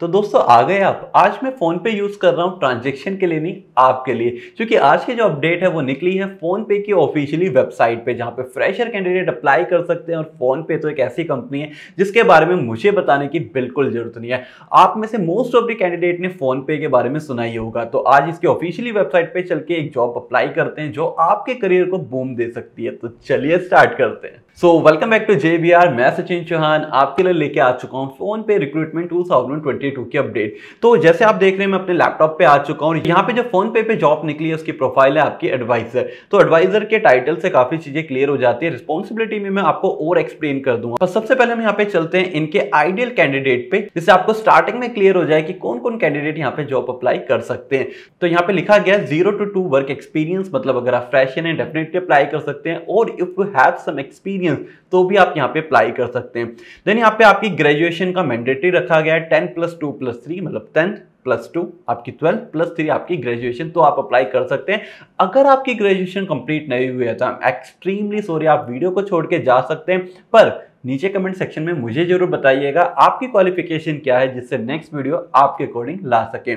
तो दोस्तों आ गए आप। आज मैं फोन पे यूज कर रहा हूँ ट्रांजेक्शन के लिए नहीं, आपके लिए, क्योंकि आज की जो अपडेट है वो निकली है फोन पे की ऑफिशियली वेबसाइट पे, जहाँ पे फ्रेशर कैंडिडेट अप्लाई कर सकते हैं। और फोन पे तो एक ऐसी कंपनी है जिसके बारे में मुझे बताने की बिल्कुल जरूरत नहीं है, आप में से मोस्ट ऑफ द कैंडिडेट ने फोन पे के बारे में सुना ही होगा। तो आज इसके ऑफिशियली वेबसाइट पे चल के एक जॉब अप्लाई करते हैं जो आपके करियर को बूम दे सकती है। तो चलिए स्टार्ट करते हैं। So welcome back to JBR, मैं सचिन चौहान आपके लिए लेके आ चुका हूँ फोन पे रिक्रूटमेंट 2022 की अपडेट। तो जैसे आप देख रहे हैं मैं अपने लैपटॉप पे आ चुका हूँ। यहाँ पे जो फोन पे जॉब निकली है उसकी प्रोफाइल है आपकी एडवाइजर। तो एडवाइजर के टाइटल से काफी चीजें क्लियर हो जाती है, रिस्पॉन्सिबिलिटी में मैं आपको और एक्सप्लेन कर दूंगा। पर सबसे पहले हम यहाँ पे चलते हैं इनके आइडियल कैंडिडेट पे, जिससे आपको स्टार्टिंग में क्लियर हो जाए कि कौन कौन कैंडिडेट यहाँ पे जॉब अप्लाई कर सकते हैं। तो यहाँ पे लिखा गया 0 to 2 वर्क एक्सपीरियंस, मतलब अगर आप फ्रेश हैं डेफिनेटली अप्लाई कर सकते हैं, और if you have some experience तो भी आप यहाँ पे अप्लाई कर सकते हैं। देन यहाँ पे आपकी ग्रेजुएशन का मैंडेटरी रखा गया है 10+2+3, मतलब 10+2 आपकी 12+3 आपकी ग्रेजुएशन, तो आप अप्लाई कर सकते हैं। अगर आपकी ग्रेजुएशन कंप्लीट नहीं हुई है तो आई एम एक्सट्रीमली सॉरी, आप वीडियो को छोड़ के जा सकते हैं, पर नीचे कमेंट सेक्शन में मुझे जरूर बताइएगा आपकी क्वालिफिकेशन क्या है, जिससे नेक्स्ट वीडियो आपके अकॉर्डिंग ला सके।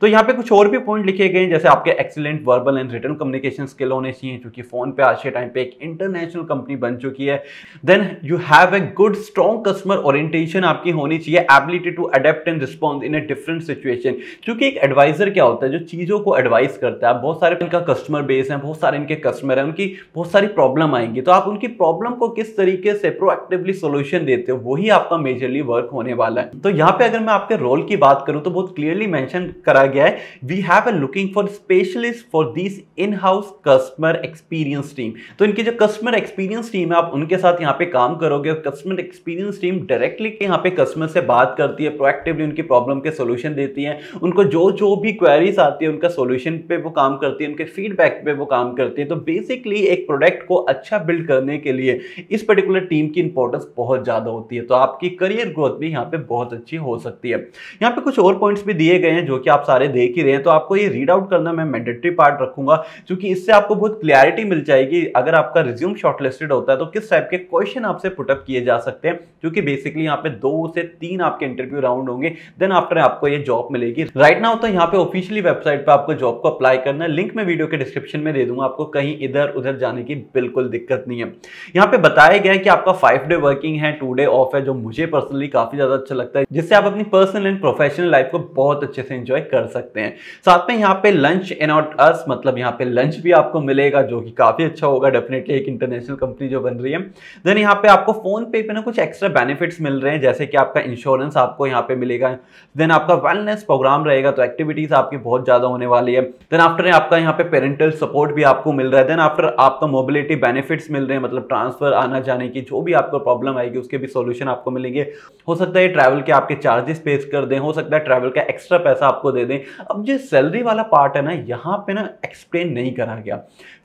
तो यहाँ पे कुछ और भी पॉइंट लिखे गए हैं, जैसे आपके excellent verbal and written communication skill होने चाहिए, क्योंकि फोन पे आज के टाइम पे एक इंटरनेशनल कंपनी बन चुकी है। Then you have a good strong customer orientation आपकी होनी चाहिए, ability to adept and response in a different situation, क्योंकि एक एडवाइजर क्या होता है जो चीज़ों को एडवाइस करता है। बहुत सारे इनका कस्टमर बेस है, बहुत सारे इनके कस्टमर हैं, उनकी बहुत सारी प्रॉब्लम आएंगी, तो आप उनकी प्रॉब्लम को किस तरीके से प्रोएक्टिव सॉल्यूशन देते हो वही आपका मेजरली वर्क होने वाला है। तो यहाँ पे अगर मैं आपके रोल की बात करूं तो बहुत क्लियरली मेंशन करा गया है, we have a looking for specialist for this in house customer experience team. तो इनकी जो कस्टमर एक्सपीरियंस टीम है आप उनके साथ यहाँ पे काम करोगे। कस्टमर एक्सपीरियंस टीम डायरेक्टली यहाँ पे कस्टमर से बात करती है, प्रोएक्टिवली उनकी प्रॉब्लम के सोल्यूशन देती है, उनको जो जो भी क्वेरीज आती है उनका सोल्यूशन पे वो काम करती है, उनके फीडबैक पे वो काम करती है। तो बेसिकली एक प्रोडक्ट को अच्छा बिल्ड करने के लिए इस पर्टिकुलर टीम की इंपॉर्टेंस बहुत ज्यादा होती है, तो आपकी करियर ग्रोथ भी यहाँ पे बहुत अच्छी हो सकती है। यहाँ पे कुछ और पॉइंट्स भी दिए गए हैं जो कि आप सारे देख ही रहे हैं, तो आपको ये रीड आउट करना मैं मैंडेटरी पार्ट रखूंगा, क्योंकि इससे आपको बहुत क्लैरिटी मिल जाएगी। अगर आपका रिज्यूम शॉर्टलिस्टेड होता है तो किस टाइप के क्वेश्चन आपसे पुटअप किए जा सकते हैं, क्योंकि बेसिकली यहाँ पे 2 से 3 आपके इंटरव्यू राउंड होंगे, देन आफ्टर आपको ये जॉब मिलेगी। राइट नाउ तो यहाँ पे ऑफिशियली वेबसाइट पे आपको जॉब को अप्लाई करना है, लिंक में वीडियो के डिस्क्रिप्शन में दे दूंगा, आपको कहीं इधर उधर जाने की बिल्कुल दिक्कत नहीं है। यहाँ पे बताया गया कि आपका 5 डे वर्किंग है, 2 डे ऑफ है, जो मुझे पर्सनली काफी ज्यादा अच्छा लगता है, जिससे आप अपनी पर्सनल एंड प्रोफेशनल लाइफ को बहुत अच्छे से एंजॉय कर सकते हैं। साथ में यहाँ पे लंच इन आउट अस, मतलब यहाँ पे लंच भी आपको मिलेगा जो कि काफी अच्छा होगा, डेफिनेटली एक इंटरनेशनल कंपनी जो बन रही है। देन यहाँ पे आपको फोन पे ना कुछ एक्स्ट्रा बेनिफिट्स मिल रहे हैं, जैसे कि आपका इंश्योरेंस आपको यहाँ पे मिलेगा, देन आपका वेलनेस प्रोग्राम रहेगा, तो एक्टिविटीज आपकी बहुत ज्यादा होने वाली है। देन आफ्टर आपका यहाँ पे पेरेंटल सपोर्ट भी आपको मिल रहा है, देन आफ्टर आपका मोबिलिटी बेनिफिट्स मिल रहे हैं, मतलब ट्रांसफर आना जाने की जो भी आपको प्रॉब्लम आएगी उसके भी सॉल्यूशन आपको मिलेंगे। हो सकता है ट्रैवल के आपके चार्जेस पे कर दें, हो सकता है ट्रैवल का एक्स्ट्रा पैसा आपको दे दें। अब जो सैलरी वाला पार्ट है ना, यहाँ पे ना एक्सप्लेन नहीं करा गया,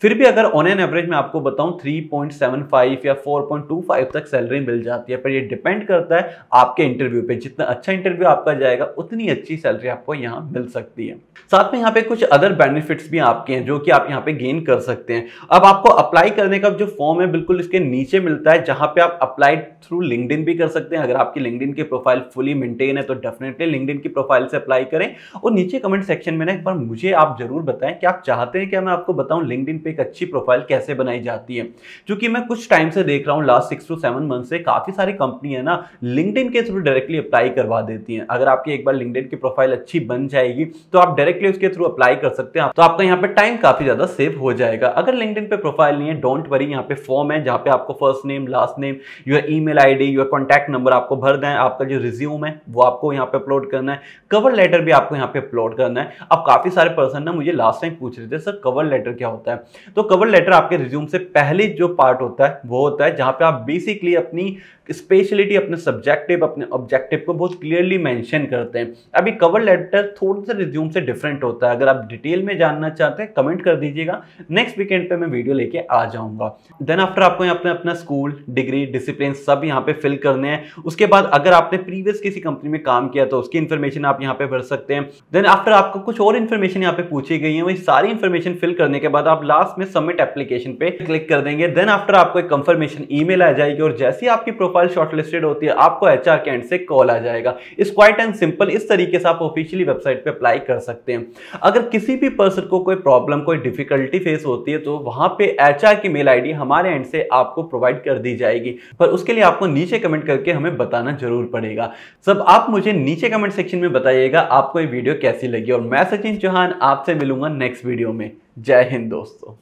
फिर भी अगर ऑन एन एवरेज मैं आपको बताऊं 3.75 या 4.25 तक सैलरी मिल जाती है, पर ये डिपेंड करता है आपके इंटरव्यू पे, जितना अच्छा इंटरव्यू आपका जाएगा उतनी अच्छी सैलरी आपको यहाँ मिल सकती है। साथ में यहाँ पे कुछ अदर बेनिफिट्स भी आपके हैं जो कि आप यहाँ पे गेन कर सकते हैं। अब आपको अप्लाई करने का जो फॉर्म है बिल्कुल इसके नीचे मिलता है, जहाँ पे आप अप्लाई थ्रू लिंक्डइन भी कर सकते हैं। अगर आपकी लिंक्डइन की प्रोफाइल फुली मेंटेन है तो डेफिनेटली लिंक्डइन की प्रोफाइल से अप्लाई करें, और नीचे कमेंट सेक्शन में ना एक बार मुझे आप जरूर बताएं कि आप चाहते हैं कि मैं आपको बताऊं लिंक्डइन पे एक अच्छी प्रोफाइल कैसे बनाई जाती है, क्योंकि मैं कुछ टाइम से देख रहा हूँ लास्ट 6 to 7 मंथ से काफी सारी कंपनी है ना लिंक्डइन के थ्रू डायरेक्टली अप्लाई करवा देती है। अगर आपकी एक बार लिंक्डइन की प्रोफाइल अच्छी बन जाएगी तो आप डायरेक्टली उसके थ्रू अप्लाई कर सकते हैं, तो आपका यहाँ पे टाइम काफी ज्यादा सेव हो जाएगा। अगर लिंक्डइन पे प्रोफाइल नहीं है, डोंट वरी, यहाँ पे फॉर्म है जहाँ पे आपको first name, last name, your email ID, your contact number आपको भरना है, आपका जो रिज्यूम है वो आपको यहाँ पे अपलोड करना है, कवर लेटर भी आपको यहाँ पे अपलोड करना है। अब काफी सारे पर्सन ना मुझे लास्ट टाइम पूछ रहे थे सर कवर लेटर क्या होता है, तो कवर लेटर आपके रिज्यूम से पहले जो पार्ट होता है वो होता है जहाँ पे आप बेसिकली अपनी स्पेशलिटी, अपने सब्जेक्टिव, अपने ऑब्जेक्टिव को बहुत क्लियरली मेंशन करते हैं। अभी कवर लेटर थोड़ा सा रिज्यूम से डिफरेंट होता है, अगर आप डिटेल में जानना चाहते हैं कमेंट कर दीजिएगा, नेक्स्ट वीकेंड पे मैं वीडियो लेके आ जाऊंगा। देन आफ्टर आपको यहाँ पे अपना स्कूल, डिग्री, डिसिप्लिन डिसिप्लिन सब यहाँ पे फिल करने हैं। उसके बाद अगर आपने प्रीवियस किसी कंपनी में काम किया तो उसकी इन्फॉर्मेशन आप यहाँ पे भर सकते हैं। देन आफ्टर आपको कुछ और इन्फॉर्मेशन यहाँ पे पूछी गई है, वही सारी इन्फॉर्मेशन फिल करने के बाद आप लास्ट में सबमिट एप्लीकेशन पे क्लिक कर देंगे। देन आफ्टर आपको एक कंफर्मेशन ईमेल आ जाएगी और जैसे ही आपकी प्रोफाइल शॉर्टलिस्टेड होती है आपको HR के एंड से कॉल आ जाएगा। इस क्वाइट एंड सिंपल, इस तरीके से आप ऑफिशियली वेबसाइट पे अप्लाई कर सकते हैं। अगर किसी भी पर्सन को कोई प्रॉब्लम, कोई डिफिकल्टी फेस होती है तो वहां पे HR की मेल आईडी हमारे एंड से आपको प्रोवाइड कर दी जाएगी, पर उसके लिए आपको नीचे कमेंट करके हमें बताना जरूर पड़ेगा। सब आप मुझे नीचे कमेंट सेक्शन में बताइएगा आपको ये वीडियो कैसी लगी, और मैं सचिन चौहान आपसे मिलूंगा नेक्स्ट वीडियो में। जय हिंद दोस्तों।